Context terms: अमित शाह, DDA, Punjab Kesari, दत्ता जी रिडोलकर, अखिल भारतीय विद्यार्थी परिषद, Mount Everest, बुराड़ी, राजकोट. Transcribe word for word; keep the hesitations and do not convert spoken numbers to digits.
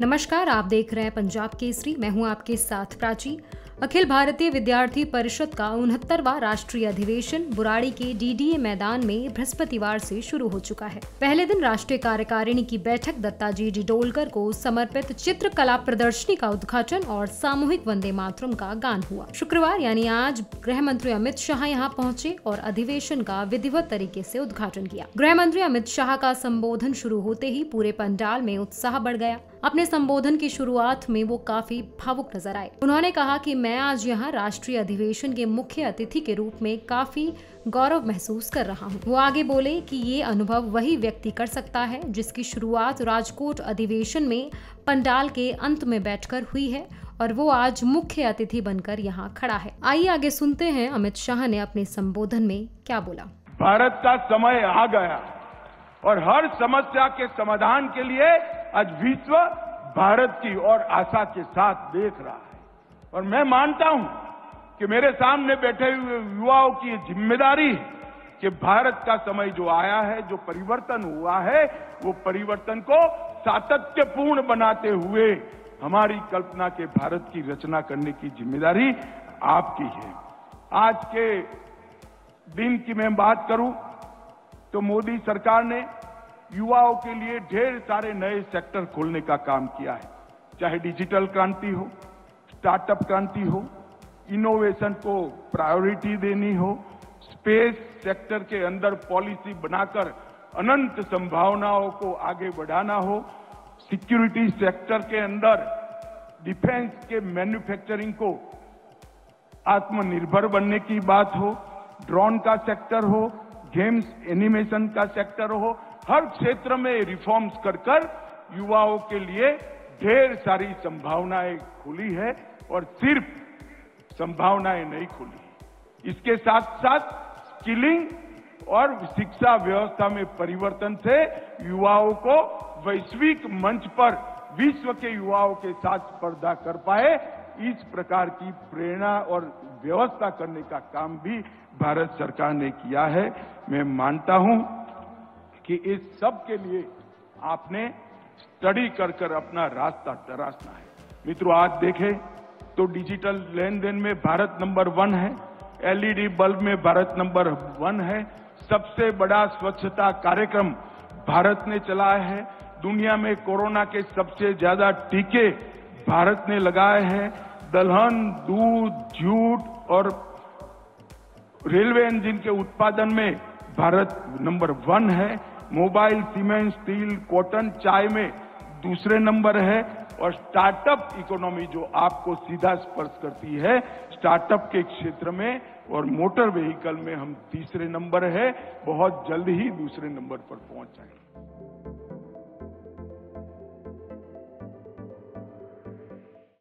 नमस्कार, आप देख रहे हैं पंजाब केसरी। मैं हूं आपके साथ प्राची। अखिल भारतीय विद्यार्थी परिषद का उनहत्तरवां राष्ट्रीय अधिवेशन बुराड़ी के डी डी ए मैदान में बृहस्पतिवार से शुरू हो चुका है। पहले दिन राष्ट्रीय कार्यकारिणी की बैठक, दत्ता जी रिडोलकर को समर्पित चित्रकला प्रदर्शनी का उद्घाटन और सामूहिक वंदे मातरम का गान हुआ। शुक्रवार यानी आज गृह मंत्री अमित शाह यहाँ पहुँचे और अधिवेशन का विधिवत तरीके से उद्घाटन किया। गृह मंत्री अमित शाह का संबोधन शुरू होते ही पूरे पंडाल में उत्साह बढ़ गया। अपने संबोधन की शुरुआत में वो काफी भावुक नजर आए। उन्होंने कहा कि मैं आज यहाँ राष्ट्रीय अधिवेशन के मुख्य अतिथि के रूप में काफी गौरव महसूस कर रहा हूँ। वो आगे बोले कि ये अनुभव वही व्यक्ति कर सकता है जिसकी शुरुआत राजकोट अधिवेशन में पंडाल के अंत में बैठकर हुई है और वो आज मुख्य अतिथि बनकर यहाँ खड़ा है। आइए आगे सुनते हैं अमित शाह ने अपने संबोधन में क्या बोला। भारत का समय आ गया और हर समस्या के समाधान के लिए आज विश्व भारत की और आशा के साथ देख रहा है। और मैं मानता हूं कि मेरे सामने बैठे हुए युवाओं की जिम्मेदारी है कि भारत का समय जो आया है, जो परिवर्तन हुआ है, वो परिवर्तन को सातत्यपूर्ण बनाते हुए हमारी कल्पना के भारत की रचना करने की जिम्मेदारी आपकी है। आज के दिन की मैं बात करूं तो मोदी सरकार ने युवाओं के लिए ढेर सारे नए सेक्टर खोलने का काम किया है, चाहे डिजिटल क्रांति हो, स्टार्टअप क्रांति हो, इनोवेशन को प्रायोरिटी देनी हो, स्पेस सेक्टर के अंदर पॉलिसी बनाकर अनंत संभावनाओं को आगे बढ़ाना हो, सिक्योरिटी सेक्टर के अंदर डिफेंस के मैन्युफैक्चरिंग को आत्मनिर्भर बनने की बात हो, ड्रोन का सेक्टर हो, गेम्स एनिमेशन का सेक्टर हो, हर क्षेत्र में रिफॉर्म्स कर कर युवाओं के लिए ढेर सारी संभावनाएं खुली है और सिर्फ संभावनाएं नहीं खुली, इसके साथ साथ स्किलिंग और शिक्षा व्यवस्था में परिवर्तन से युवाओं को वैश्विक मंच पर विश्व के युवाओं के साथ स्पर्धा कर पाए, इस प्रकार की प्रेरणा और व्यवस्था करने का काम भी भारत सरकार ने किया है। मैं मानता हूं कि इस सब के लिए आपने स्टडी कर कर अपना रास्ता तराशना है। मित्रों, आज देखें तो डिजिटल लेन देन में भारत नंबर वन है, एल ई डी बल्ब में भारत नंबर वन है, सबसे बड़ा स्वच्छता कार्यक्रम भारत ने चलाया है, दुनिया में कोरोना के सबसे ज्यादा टीके भारत ने लगाए हैं, दलहन, दूध, जूट और रेलवे इंजन के उत्पादन में भारत नंबर वन है, मोबाइल, सीमेंट, स्टील, कॉटन, चाय में दूसरे नंबर है, और स्टार्टअप इकोनॉमी जो आपको सीधा स्पर्श करती है, स्टार्टअप के क्षेत्र में और मोटर व्हीकल में हम तीसरे नंबर है, बहुत जल्द ही दूसरे नंबर पर पहुंच जाएंगे।